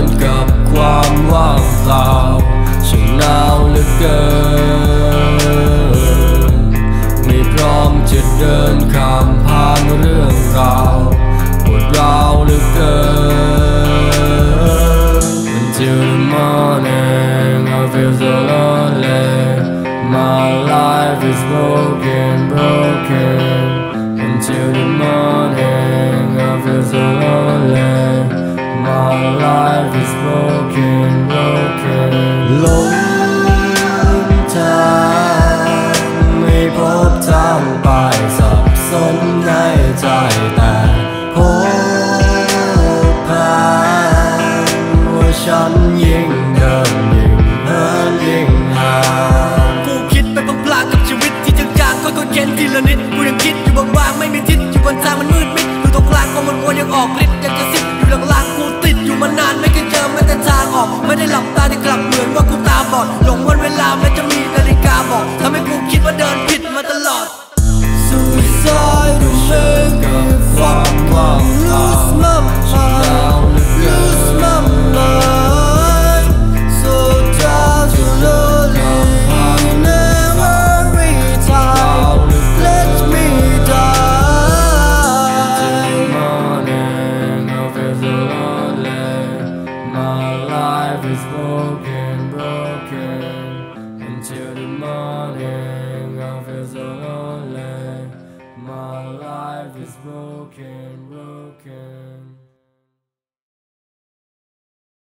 นกับความว่างเปล่าฉันหนาวเหลือเกินไม่พร้อมจะเดินข้ามผ่านเรื่องราวปวดร้าวเหลือเกิน Until the morning I feel so lonely My life is broken Until the morning I feel so lonelyMy life is broken หลงทางไม่พบทางไปสับสนในใจแต่พบแผนว่าฉันยิ่งเดินยิ่งเหินยิ่งห่างกูคิดไปพลางๆกับชีวิตที่จางๆค่อยๆเข็นทีละนิดกูยังคิดอยู่บางๆไม่มีทิศอยู่บนทางมันมืดมิดอยู่ตรงกลางความมันวนยังออกฤทธิ์ยังกระซิบอยู่หลังๆกูติดอยู่มานานไม่เคยเจอไม่แต่ทางออกไม่ได้หลับตาแต่กลับเหมือนว่ากูตาบอดหลงวันเวลาแม้จะมีนาฬิกาบอกทำให้กูคิดว่าเดินผิดมาตลอด Suicide รู้สึกกับความว่างเปล่า Lose my mind Lose my mind So tired so lonely Never retire Let me die My life is broken